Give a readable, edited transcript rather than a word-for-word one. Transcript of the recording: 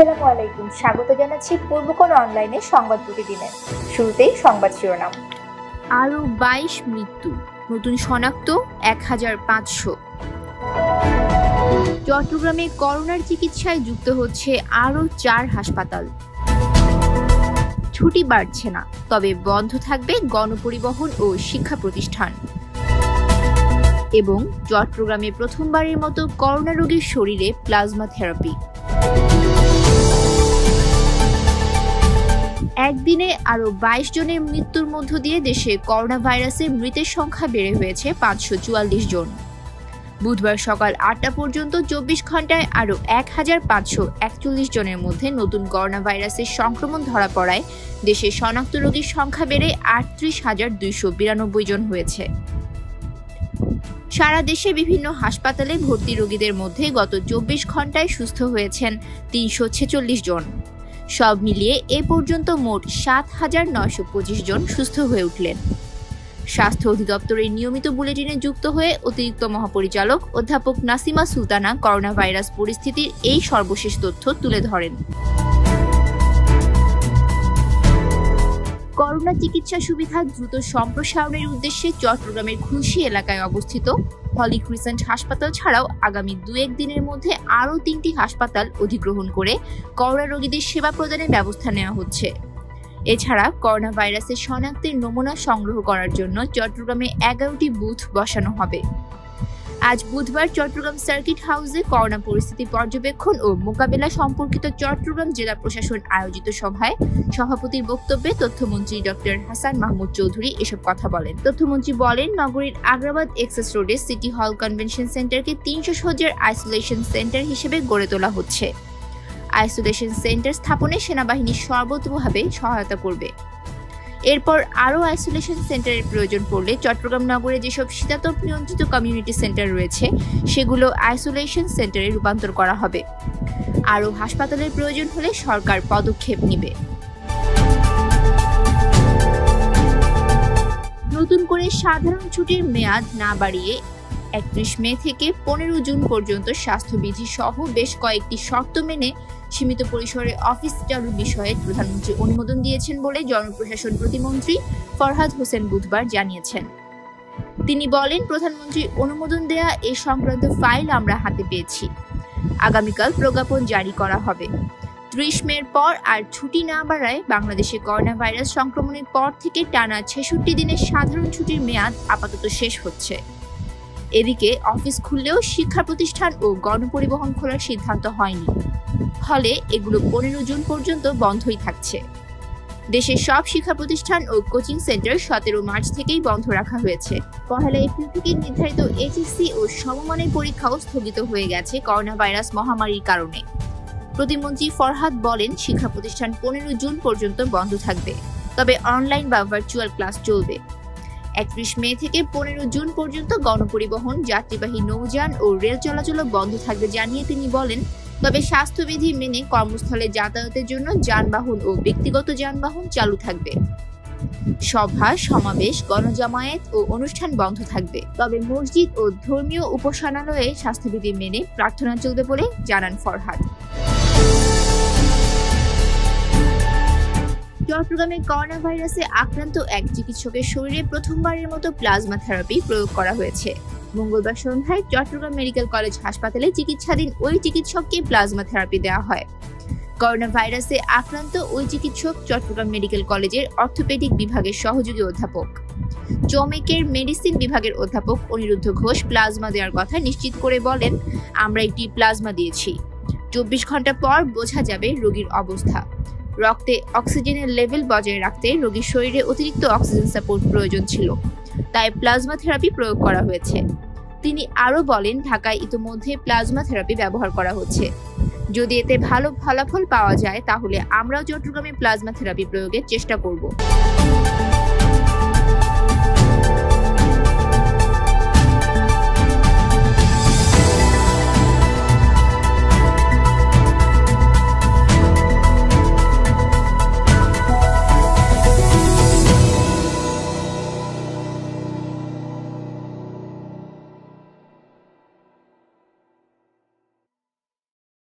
আসসালামু আলাইকুম। স্বাগত জানাচ্ছি পূর্বকোণ অনলাইনে সংবাদ প্রতিদিনে। শুরুতেই সংবাদ শিরোনাম। আরও ২২ মৃত্যু, নতুন শনাক্ত ১৫০০। চট্টগ্রামে করোনার চিকিৎসায় যুক্ত হচ্ছে আরও ৪ হাসপাতাল। ছুটি বাড়ছে না, তবে বন্ধ থাকবে গণপরিবহন ও শিক্ষা প্রতিষ্ঠান। এবং চট্টগ্রামে প্রথমবারের মতো করোনা রোগীর শরীরে প্লাজমা থেরাপি। একদিনে আরও ২২ জনের মৃত্যুর মধ্য দিয়ে দেশে করোনা ভাইরাসে মৃতের সংখ্যা বেড়ে হয়েছে ৫৪৪ জন। বুধবার সকাল ৮টা পর্যন্ত ২৪ ঘন্টায় আরও ১৫৪১ জনের মধ্যে নতুন করোনা ভাইরাসের সংক্রমণ ধরা পড়ায় দেশে শনাক্ত রোগীর সংখ্যা বেড়ে ৩৮,২৯২ জন হয়েছে। সারা দেশে বিভিন্ন হাসপাতালে ভর্তি রোগীদের মধ্যে গত ২৪ ঘন্টায় সুস্থ হয়েছেন ৩৪৬ জন। সব মিলিয়ে এ পর্যন্ত মোট ৭,৯২৫ জন সুস্থ হয়ে উঠলেন। স্বাস্থ্য অধিদপ্তরের নিয়মিত বুলেটিনে যুক্ত হয়ে অতিরিক্ত মহাপরিচালক অধ্যাপক নাসিমা সুলতানা করোনা ভাইরাস পরিস্থিতির এই সর্বশেষ তথ্য তুলে ধরেন। করোনা চিকিৎসা সুবিধা দ্রুত সম্প্রসারণের উদ্দেশ্যে চট্টগ্রামের খুলশী এলাকায় অবস্থিত হলি ক্রিসেন্ট হাসপাতাল ছাড়াও আগামী ২-১ দিনের মধ্যে আরও ৩টি হাসপাতাল অধিগ্রহণ করে করোনা রোগীদের সেবা প্রদানের ব্যবস্থা নেওয়া হচ্ছে। এছাড়া করোনা ভাইরাসের শনাক্তের নমুনা সংগ্রহ করার জন্য চট্টগ্রামে ১১টি বুথ বসানো হবে। আজ বুধবার চট্টগ্রাম সার্কিট হাউসে করোনা পরিস্থিতি পর্যবেক্ষণ ও মোকাবেলা সম্পর্কিত চট্টগ্রাম জেলা প্রশাসন আয়োজিত সভায় সভাপতির বক্তব্যে তথ্যমন্ত্রী ডক্টর হাসান মাহমুদ চৌধুরী এসব কথা বলেন। তথ্যমন্ত্রী বলেন, নগরীর আগ্রাবাদ এক্সেস রোডে সিটি হল কনভেনশন সেন্টারকে ৩০০ শয্যার আইসোলেশন সেন্টার হিসেবে গড়ে তোলা হচ্ছে। আইসোলেশন সেন্টার স্থাপনে সেনাবাহিনী সর্বতোভাবে সহায়তা করবে। এরপর আরও আইসোলেশন সেন্টারের প্রয়োজন পড়লে চট্টগ্রাম নগরে যেসব শীতাতপ নিয়ন্ত্রিত কমিউনিটি সেন্টার রয়েছে সেগুলো আইসোলেশন সেন্টারে রূপান্তর করা হবে। আরও হাসপাতালের প্রয়োজন হলে সরকার পদক্ষেপ নেবে। নতুন করে সাধারণ ছুটির মেয়াদ না বাড়িয়ে ৩১ মে থেকে ১৫ জুন পর্যন্ত স্বাস্থ্যবিধি সহ বেশ কয়েকটি শর্ত মেনে সীমিত পরিসরে অফিস চালুর বিষয়ে প্রধানমন্ত্রী অনুমোদন দিয়েছেন বলে জনপ্রশাসন প্রতিমন্ত্রী ফরহাদ হোসেন বুধবার জানিয়েছেন। তিনি বলেন, প্রধানমন্ত্রী অনুমোদন দেয়া এ সংক্রান্ত ফাইল আমরা হাতে পেয়েছি। আগামীকাল প্রজ্ঞাপন জারি করা হবে। ৩০ মের পর আর ছুটি না বাড়ায় বাংলাদেশে করোনা ভাইরাস সংক্রমণের পর থেকে টানা ৬৬ দিনের সাধারণ ছুটির মেয়াদ আপাতত শেষ হচ্ছে। এদিকে অফিস খুললেও শিক্ষা প্রতিষ্ঠান ও গণপরিবহন খোলার সিদ্ধান্ত হয়নি, ফলে এগুলো ১৫ জুন পর্যন্ত বন্ধই থাকছে। দেশের সব শিক্ষা প্রতিষ্ঠান ও কোচিং সেন্টার ১৭ মার্চ থেকেই বন্ধ রাখা হয়েছে। ১ এপ্রিল থেকে নির্ধারিত HSC ও সমমানের পরীক্ষাও স্থগিত হয়ে গেছে করোনা ভাইরাস মহামারীর কারণে। প্রতিমন্ত্রী ফরহাদ বলেন, শিক্ষা প্রতিষ্ঠান ১৫ জুন পর্যন্ত বন্ধ থাকবে, তবে অনলাইন বা ভার্চুয়াল ক্লাস চলবে। ৩১ মে থেকে ১৫ জুন পর্যন্ত গণপরিবহন, যাত্রীবাহী নৌযান ও রেল চলাচলও বন্ধ থাকবে জানিয়ে তিনি বলেন, তবে স্বাস্থ্যবিধি মেনে কর্মস্থলে যাতায়াতের জন্য যানবাহন ও ব্যক্তিগত যানবাহন চালু থাকবে। সভা, সমাবেশ, গণজামায়াত ও অনুষ্ঠান বন্ধ থাকবে, তবে মসজিদ ও ধর্মীয় উপাসনালয়ে স্বাস্থ্যবিধি মেনে প্রার্থনা চলবে বলে জানান ফরহাদ। চট্টগ্রামে করোনা ভাইরাসে আক্রান্ত এক চিকিৎসকের শরীরে প্রথমবারের মতো প্লাজমা থেরাপি প্রয়োগ করা হয়েছে। মঙ্গলবার সন্ধ্যায় চট্টগ্রাম মেডিকেল কলেজ হাসপাতালে চিকিৎসাধীন ওই চিকিৎসককে প্লাজমা থেরাপি দেওয়া হয়। করোনা ভাইরাসে আক্রান্ত ওই চিকিৎসক চট্টগ্রাম মেডিকেল কলেজের অর্থোপেডিক বিভাগের সহযোগী অধ্যাপক, চমেকের মেডিসিন বিভাগের অধ্যাপক অনিরুদ্ধ ঘোষ প্লাজমা দেওয়ার কথা নিশ্চিত করে বলেন, আমরা একটি প্লাজমা দিয়েছি। 24 ঘন্টা পর বোঝা যাবে রোগীর অবস্থা। রক্তে অক্সিজেনের লেভেল বজায় রাখতে রোগীর শরীরে অতিরিক্ত অক্সিজেন সাপোর্ট প্রয়োজন ছিল, তাই প্লাজমা থেরাপি প্রয়োগ করা হয়েছে। তিনি আরও বলেন, ঢাকায় ইতোমধ্যে প্লাজমা থেরাপি ব্যবহার করা হচ্ছে। যদি এতে ভালো ফলাফল পাওয়া যায় তাহলে আমরাও চট্টগ্রামে প্লাজমা থেরাপি প্রয়োগের চেষ্টা করব।